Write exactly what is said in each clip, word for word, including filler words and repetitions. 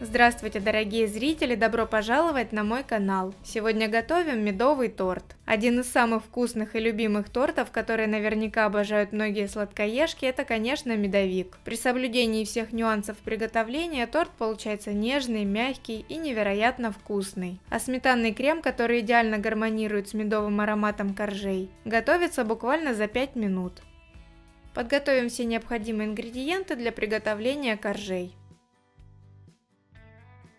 Здравствуйте, дорогие зрители! Добро пожаловать на мой канал! Сегодня готовим медовый торт. Один из самых вкусных и любимых тортов, которые наверняка обожают многие сладкоежки, это, конечно, медовик. При соблюдении всех нюансов приготовления торт получается нежный, мягкий и невероятно вкусный. А сметанный крем, который идеально гармонирует с медовым ароматом коржей, готовится буквально за пять минут. Подготовим все необходимые ингредиенты для приготовления коржей.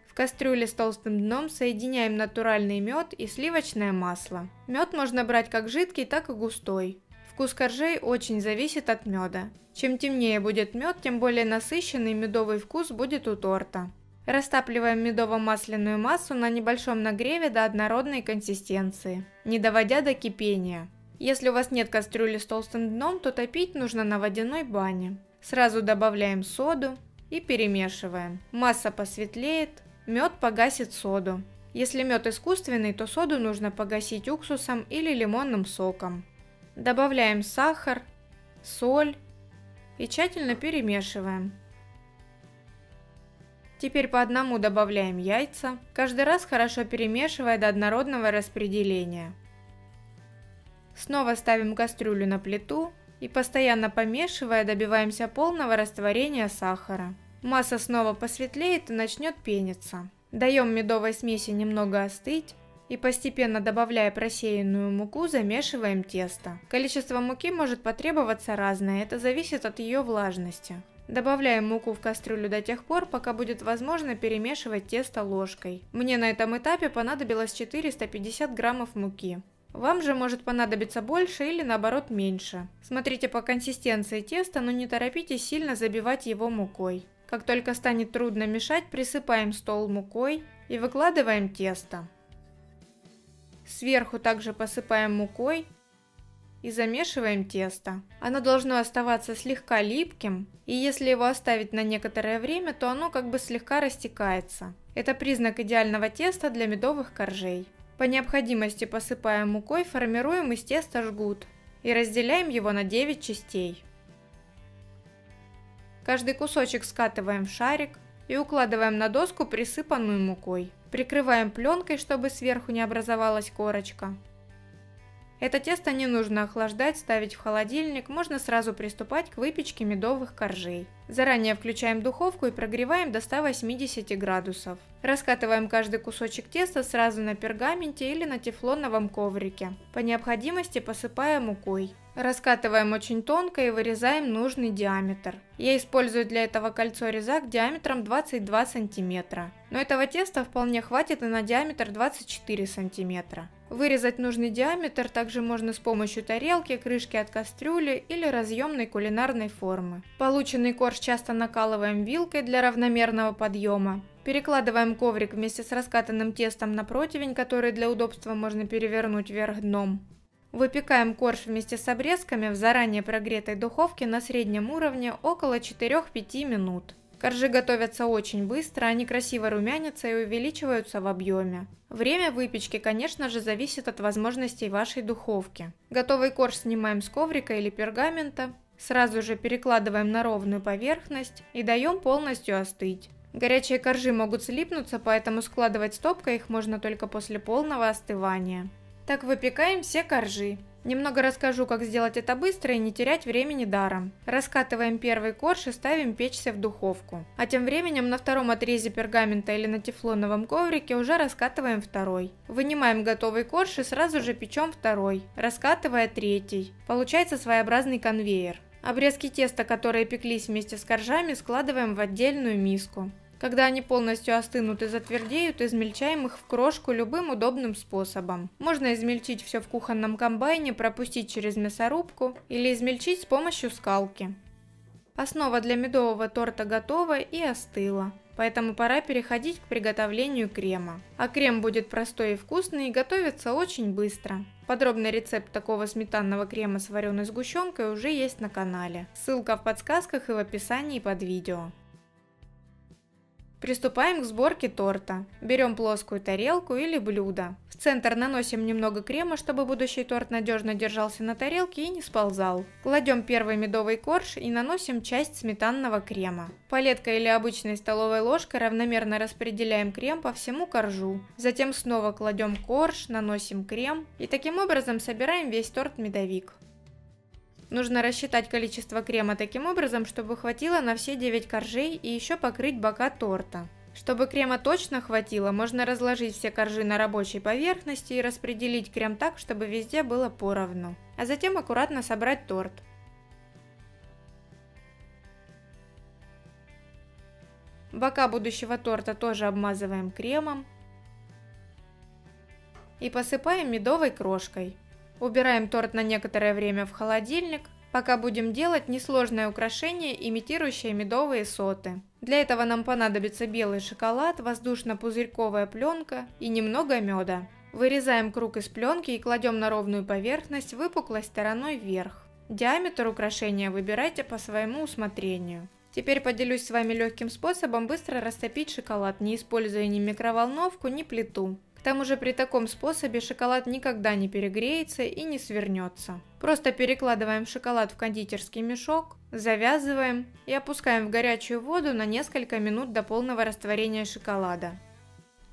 В кастрюле с толстым дном соединяем натуральный мед и сливочное масло. Мед можно брать как жидкий, так и густой. Вкус коржей очень зависит от меда. Чем темнее будет мед, тем более насыщенный медовый вкус будет у торта. Растапливаем медово-масляную массу на небольшом нагреве до однородной консистенции, не доводя до кипения. Если у вас нет кастрюли с толстым дном, то топить нужно на водяной бане. Сразу добавляем соду и перемешиваем. Масса посветлеет. Мед погасит соду. Если мед искусственный, то соду нужно погасить уксусом или лимонным соком. Добавляем сахар, соль и тщательно перемешиваем. Теперь по одному добавляем яйца, каждый раз хорошо перемешивая до однородного распределения. Снова ставим кастрюлю на плиту и, постоянно помешивая, добиваемся полного растворения сахара. Масса снова посветлеет и начнет пениться. Даем медовой смеси немного остыть и, постепенно добавляя просеянную муку, замешиваем тесто. Количество муки может потребоваться разное, это зависит от ее влажности. Добавляем муку в кастрюлю до тех пор, пока будет возможно перемешивать тесто ложкой. Мне на этом этапе понадобилось четыреста пятьдесят граммов муки. Вам же может понадобиться больше или наоборот меньше. Смотрите по консистенции теста, но не торопитесь сильно забивать его мукой. Как только станет трудно мешать, присыпаем стол мукой и выкладываем тесто. Сверху также посыпаем мукой и замешиваем тесто. Оно должно оставаться слегка липким, и если его оставить на некоторое время, то оно как бы слегка растекается. Это признак идеального теста для медовых коржей. По необходимости посыпаем мукой, формируем из теста жгут и разделяем его на девять частей. Каждый кусочек скатываем в шарик и укладываем на доску, присыпанную мукой. Прикрываем пленкой, чтобы сверху не образовалась корочка. Это тесто не нужно охлаждать, ставить в холодильник, можно сразу приступать к выпечке медовых коржей. Заранее включаем духовку и прогреваем до ста восьмидесяти градусов. Раскатываем каждый кусочек теста сразу на пергаменте или на тефлоновом коврике, по необходимости посыпая мукой. Раскатываем очень тонко и вырезаем нужный диаметр. Я использую для этого кольцо-резак диаметром двадцать два сантиметра. Но этого теста вполне хватит и на диаметр двадцать четыре сантиметра. Вырезать нужный диаметр также можно с помощью тарелки, крышки от кастрюли или разъемной кулинарной формы. Полученный корж часто накалываем вилкой для равномерного подъема. Перекладываем коврик вместе с раскатанным тестом на противень, который для удобства можно перевернуть вверх дном. Выпекаем корж вместе с обрезками в заранее прогретой духовке на среднем уровне около четырёх-пяти минут. Коржи готовятся очень быстро, они красиво румянятся и увеличиваются в объеме. Время выпечки, конечно же, зависит от возможностей вашей духовки. Готовый корж снимаем с коврика или пергамента, сразу же перекладываем на ровную поверхность и даем полностью остыть. Горячие коржи могут слипнуться, поэтому складывать стопкой их можно только после полного остывания. Так выпекаем все коржи. Немного расскажу, как сделать это быстро и не терять времени даром. Раскатываем первый корж и ставим печься в духовку. А тем временем на втором отрезе пергамента или на тефлоновом коврике уже раскатываем второй. Вынимаем готовый корж и сразу же печем второй, раскатывая третий. Получается своеобразный конвейер. Обрезки теста, которые пеклись вместе с коржами, складываем в отдельную миску. Когда они полностью остынут и затвердеют, измельчаем их в крошку любым удобным способом. Можно измельчить все в кухонном комбайне, пропустить через мясорубку или измельчить с помощью скалки. Основа для медового торта готова и остыла, поэтому пора переходить к приготовлению крема. А крем будет простой и вкусный и готовится очень быстро. Подробный рецепт такого сметанного крема с вареной сгущенкой уже есть на канале. Ссылка в подсказках и в описании под видео. Приступаем к сборке торта. Берем плоскую тарелку или блюдо. В центр наносим немного крема, чтобы будущий торт надежно держался на тарелке и не сползал. Кладем первый медовый корж и наносим часть сметанного крема. Палеткой или обычной столовой ложкой равномерно распределяем крем по всему коржу. Затем снова кладем корж, наносим крем и таким образом собираем весь торт медовик. Нужно рассчитать количество крема таким образом, чтобы хватило на все девять коржей и еще покрыть бока торта. Чтобы крема точно хватило, можно разложить все коржи на рабочей поверхности и распределить крем так, чтобы везде было поровну. А затем аккуратно собрать торт. Бока будущего торта тоже обмазываем кремом и посыпаем медовой крошкой. Убираем торт на некоторое время в холодильник, пока будем делать несложное украшение, имитирующее медовые соты. Для этого нам понадобится белый шоколад, воздушно-пузырьковая пленка и немного меда. Вырезаем круг из пленки и кладем на ровную поверхность выпуклой стороной вверх. Диаметр украшения выбирайте по своему усмотрению. Теперь поделюсь с вами легким способом быстро растопить шоколад, не используя ни микроволновку, ни плиту. К тому же при таком способе шоколад никогда не перегреется и не свернется. Просто перекладываем шоколад в кондитерский мешок, завязываем и опускаем в горячую воду на несколько минут до полного растворения шоколада.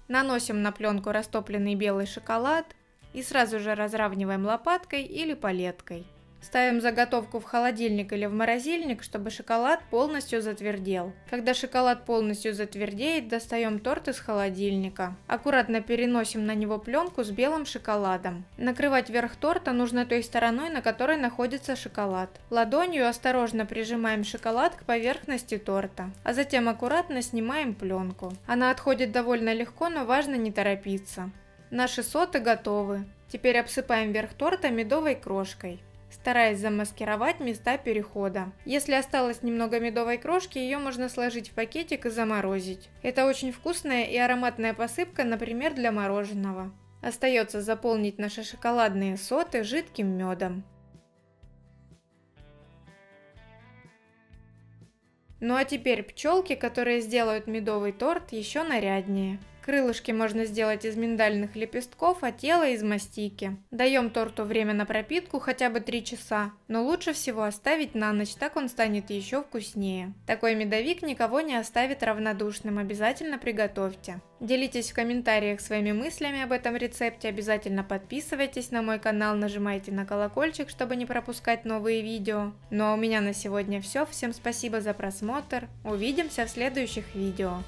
Наносим на пленку растопленный белый шоколад и сразу же разравниваем лопаткой или палеткой. Ставим заготовку в холодильник или в морозильник, чтобы шоколад полностью затвердел. Когда шоколад полностью затвердеет, достаем торт из холодильника. Аккуратно переносим на него пленку с белым шоколадом. Накрывать верх торта нужно той стороной, на которой находится шоколад. Ладонью осторожно прижимаем шоколад к поверхности торта, а затем аккуратно снимаем пленку. Она отходит довольно легко, но важно не торопиться. Наши соты готовы. Теперь обсыпаем верх торта медовой крошкой, стараясь замаскировать места перехода. Если осталось немного медовой крошки, ее можно сложить в пакетик и заморозить. Это очень вкусная и ароматная посыпка, например, для мороженого. Остается заполнить наши шоколадные соты жидким медом. Ну а теперь пчелки, которые сделают медовый торт еще наряднее. Крылышки можно сделать из миндальных лепестков, а тело из мастики. Даем торту время на пропитку, хотя бы три часа, но лучше всего оставить на ночь, так он станет еще вкуснее. Такой медовик никого не оставит равнодушным, обязательно приготовьте. Делитесь в комментариях своими мыслями об этом рецепте, обязательно подписывайтесь на мой канал, нажимайте на колокольчик, чтобы не пропускать новые видео. Ну а у меня на сегодня все, всем спасибо за просмотр, увидимся в следующих видео.